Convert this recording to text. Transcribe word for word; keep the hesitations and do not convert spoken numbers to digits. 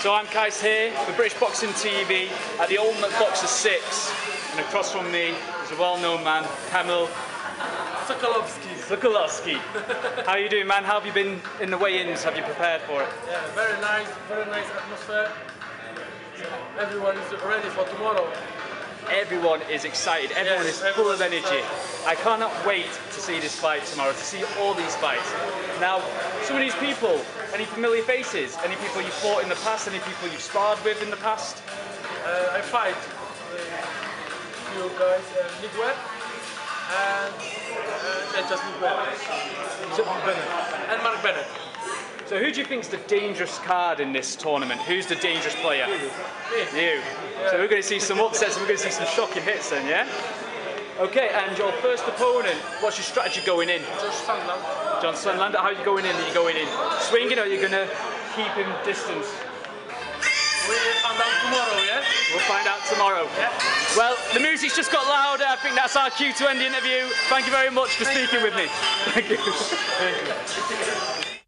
So I'm Kais here for British Boxing T V at the Ultimate Boxxer six, and across from me is a well-known man, Kamil Sokolowski. Sokolowski. How are you doing, man? How have you been in the weigh-ins? Have you prepared for it? Yeah, very nice, very nice atmosphere. Everyone is ready for tomorrow. Everyone is excited, everyone yes, is full of energy. Excited. I cannot wait to see this fight tomorrow, to see all these fights. Now, some of these people, any familiar faces? Any people you fought in the past? Any people you've sparred with in the past? Uh, I fight with a few guys, uh, Nibwe, and uh, yeah, just Nibwe. So, Mark Bennett. And Mark Bennett. So who do you think's the dangerous card in this tournament? Who's the dangerous player? You. you. Yeah. So we're going to see some upsets and we're going to see some shocking hits then, yeah? Okay, and your first opponent, what's your strategy going in? John Sunlander. John Sunlander, how are you going in? Are you going in swinging or are you going to keep him distance? We'll find out tomorrow, yeah? We'll find out tomorrow. Yeah. Well, the music's just got louder. I think that's our cue to end the interview. Thank you very much for Thank speaking with much. me. Thank you. Thank you.